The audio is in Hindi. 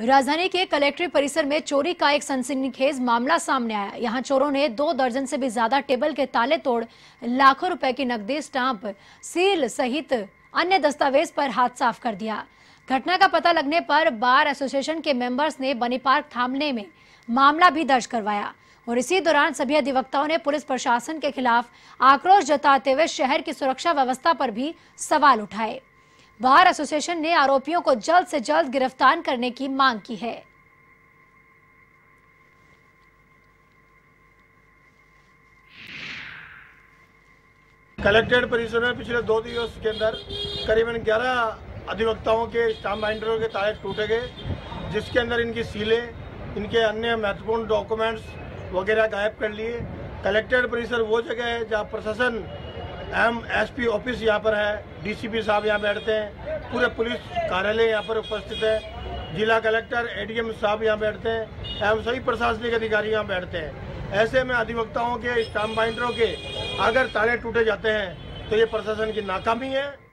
राजधानी के कलेक्ट्रेट परिसर में चोरी का एक सनसनीखेज मामला सामने आया। यहां चोरों ने 2 दर्जन से भी ज्यादा टेबल के ताले तोड़ लाखों रुपए की नकदी, स्टाम्प, सील सहित अन्य दस्तावेज पर हाथ साफ कर दिया। घटना का पता लगने पर बार एसोसिएशन के मेंबर्स ने बनी पार्क थाने में मामला भी दर्ज करवाया और इसी दौरान सभी अधिवक्ताओं ने पुलिस प्रशासन के खिलाफ आक्रोश जताते हुए शहर की सुरक्षा व्यवस्था पर भी सवाल उठाए। बार एसोसिएशन ने आरोपियों को जल्द से जल्द गिरफ्तार करने की मांग की है। कलेक्ट्रेट परिसर में पिछले 2 दिवस के अंदर करीबन 11 अधिवक्ताओं के स्टाम्प बाइंडरों के ताले टूटे गए, जिसके अंदर इनकी सीलें, इनके अन्य महत्वपूर्ण डॉक्यूमेंट्स वगैरह गायब कर लिए। कलेक्ट्रेट परिसर वो जगह है जहाँ प्रशासन एसपी ऑफिस यहाँ पर है, डीसीपी साहब यहाँ बैठते हैं, पूरे पुलिस कार्यालय यहाँ पर उपस्थित है, जिला कलेक्टर एडीएम साहब यहाँ बैठते हैं एवं सभी प्रशासनिक अधिकारी यहाँ बैठते हैं। ऐसे में अधिवक्ताओं के, स्टाम्प बाइंडरों के अगर ताले टूटे जाते हैं तो ये प्रशासन की नाकामी है।